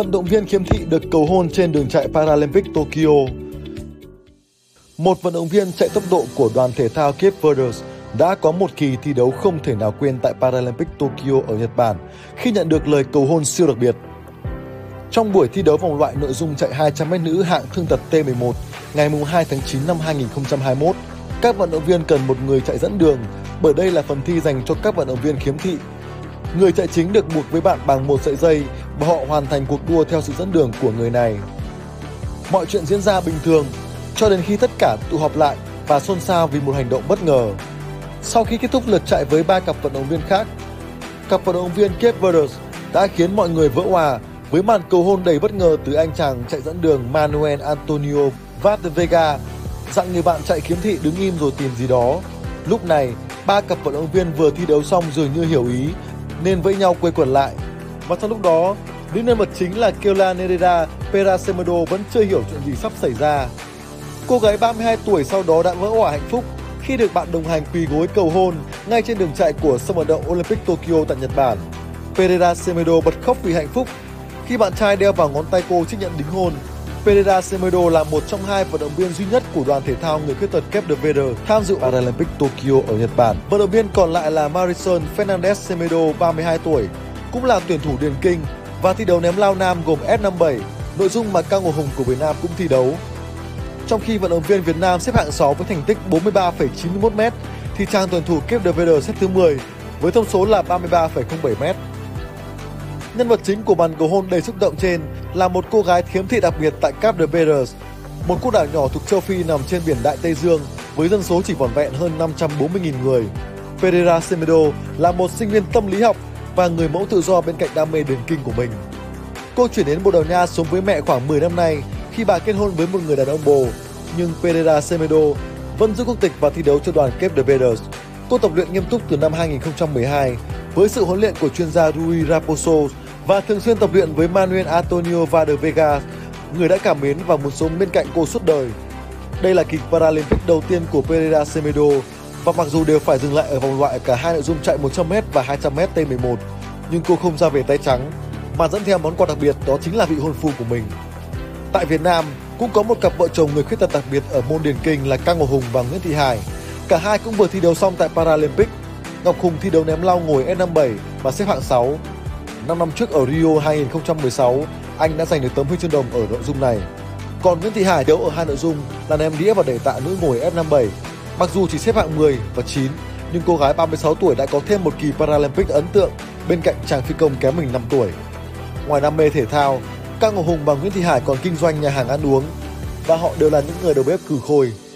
vận động viên khiếm thị được cầu hôn trên đường chạy Paralympic Tokyo. Một vận động viên chạy tốc độ của đoàn thể thao Cape Verde đã có một kỳ thi đấu không thể nào quên tại Paralympic Tokyo ở Nhật Bản khi nhận được lời cầu hôn siêu đặc biệt. Trong buổi thi đấu vòng loại nội dung chạy 200m nữ hạng thương tật T11 ngày 2 tháng 9 năm 2021, các vận động viên cần một người chạy dẫn đường bởi đây là phần thi dành cho các vận động viên khiếm thị. Người chạy chính được buộc với bạn bằng một sợi dây và họ hoàn thành cuộc đua theo sự dẫn đường của người này. Mọi chuyện diễn ra bình thường cho đến khi tất cả tụ họp lại và xôn xao vì một hành động bất ngờ. Sau khi kết thúc lượt chạy với 3 cặp vận động viên khác, cặp vận động viên Cape Verde đã khiến mọi người vỡ òa với màn cầu hôn đầy bất ngờ từ anh chàng chạy dẫn đường Manuel Antonio Vaz da Veiga, dặn người bạn chạy khiếm thị đứng im rồi tìm gì đó. Lúc này, 3 cặp vận động viên vừa thi đấu xong dường như hiểu ý nên vẫy nhau quây quần lại. Và trong lúc đó, nữ nhân vật chính là Keula Nereida Pereira Semedo vẫn chưa hiểu chuyện gì sắp xảy ra. Cô gái 32 tuổi sau đó đã vỡ òa hạnh phúc khi được bạn đồng hành quỳ gối cầu hôn ngay trên đường chạy của sân vận động Olympic Tokyo tại Nhật Bản. Pereira Semedo bật khóc vì hạnh phúc khi bạn trai đeo vào ngón tay cô chiếc nhẫn đính hôn. Pereira Semedo là một trong 2 vận động viên duy nhất của đoàn thể thao người khuyết tật Cape Verde tham dự Paralympic Tokyo ở Nhật Bản. Vận động viên còn lại là Marilson Fernandes Semedo, 32 tuổi, cũng là tuyển thủ điền kinh và thi đấu ném lao nam gồm S57, nội dung mà Cao Ngọc Hùng của Việt Nam cũng thi đấu. Trong khi vận động viên Việt Nam xếp hạng 6 với thành tích 43,91m thì chàng tuyển thủ Cape Verde xếp thứ 10 với thông số là 33,07m. Nhân vật chính của màn cầu hôn đầy xúc động trên là một cô gái khiếm thị đặc biệt tại Cape Verde, một quốc đảo nhỏ thuộc châu Phi nằm trên biển Đại Tây Dương với dân số chỉ vỏn vẹn hơn 540.000 người. Pereira Semedo là một sinh viên tâm lý học và người mẫu tự do bên cạnh đam mê điền kinh của mình. Cô chuyển đến Bồ Đào Nha sống với mẹ khoảng 10 năm nay khi bà kết hôn với một người đàn ông Bồ, nhưng Pereira Semedo vẫn giữ quốc tịch và thi đấu cho đoàn Cape Verde. Cô tập luyện nghiêm túc từ năm 2012 với sự huấn luyện của chuyên gia Rui Raposo và thường xuyên tập luyện với Manuel Antonio Vaz da Veiga, người đã cảm mến và muốn sống bên cạnh cô suốt đời. Đây là kỳ Paralympic đầu tiên của Pereira Semedo và mặc dù đều phải dừng lại ở vòng loại cả hai nội dung chạy 100m và 200m T11, nhưng cô không ra về tay trắng mà dẫn theo món quà đặc biệt, đó chính là vị hôn phu của mình. Tại Việt Nam cũng có một cặp vợ chồng người khuyết tật đặc biệt ở môn điền kinh là Cao Ngọc Hùng và Nguyễn Thị Hải. Cả hai cũng vừa thi đấu xong tại Paralympic. Ngọc Hùng thi đấu ném lao ngồi S57 và xếp hạng 6. 5 năm trước ở Rio 2016, anh đã giành được tấm huy chương đồng ở nội dung này. Còn Nguyễn Thị Hải đấu ở hai nội dung là ném đĩa và đẩy tạ nữ ngồi F57. Mặc dù chỉ xếp hạng 10 và 9, nhưng cô gái 36 tuổi đã có thêm một kỳ Paralympic ấn tượng bên cạnh chàng phi công kém mình 5 tuổi. Ngoài đam mê thể thao, Cao Ngọc Hùng và Nguyễn Thị Hải còn kinh doanh nhà hàng ăn uống và họ đều là những người đầu bếp cừ khôi.